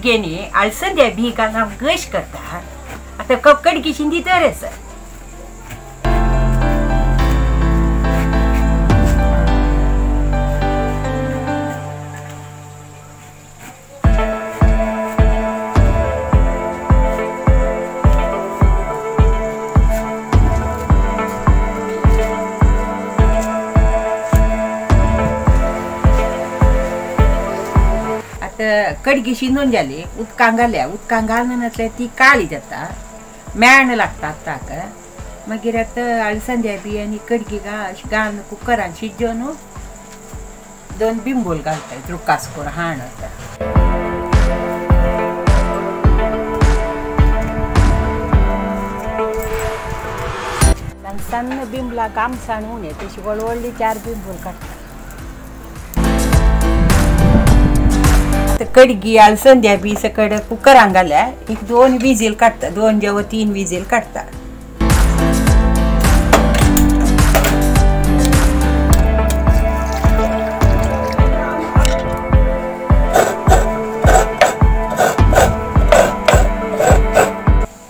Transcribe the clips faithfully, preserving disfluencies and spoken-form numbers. Evgeni, al sândea biga n-am gășcă ta, ată căpcărici și inditoreză. Cărgii și nungeale, utcangalea, utcangalna nătleti cali de ta, meană la tata, că mă ghireată alesandea bieni cărgii ga și gan cu căran și genul, don bimbul galta, trucas curhană ta. Lansan bimbla gam sanunete și gololii chiar bimbul galta. Cărgii alesandea bii să cără cu cărangalea, e două vizil cartă, două două tin vizil cartă.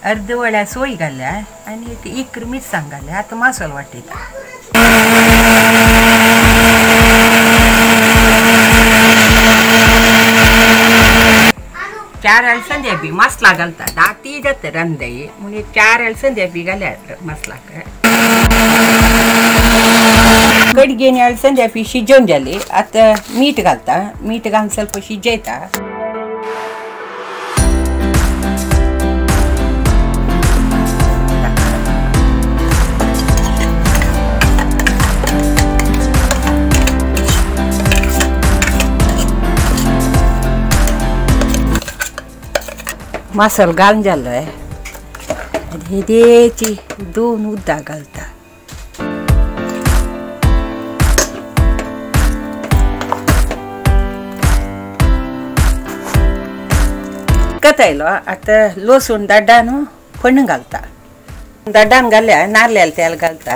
Ardeualea soi galea, ani e crmit sangalea, atât masol vatit. चार अलसन देवी मसला गलता दाती जत रंदे मुने चार अलसन देवी गले मसला कर कड़गे ने अलसन देवी शिजन जले अत मीट गलता मीट गान सल्प शिजेता मसल गाल जालो है, धीरे ची दो नूदा गलता। कताई लो अत लोसुन डड्डा नो फन गलता, डड्डा गले नारलेल तेल गलता।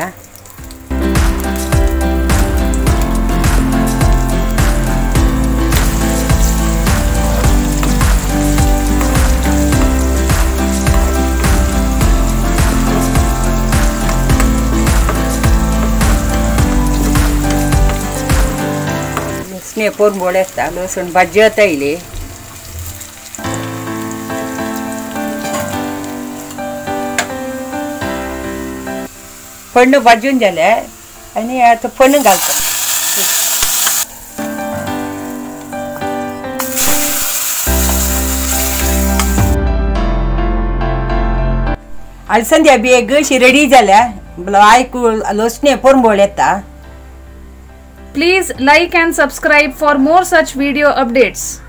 Ne porn bolesta, lo sunt băgăta ile. Până băjun jale, ani ato până galta. Alsan de biegă și ready jale, blai cu lo sunt porn bolesta. Please like and subscribe for more such video updates.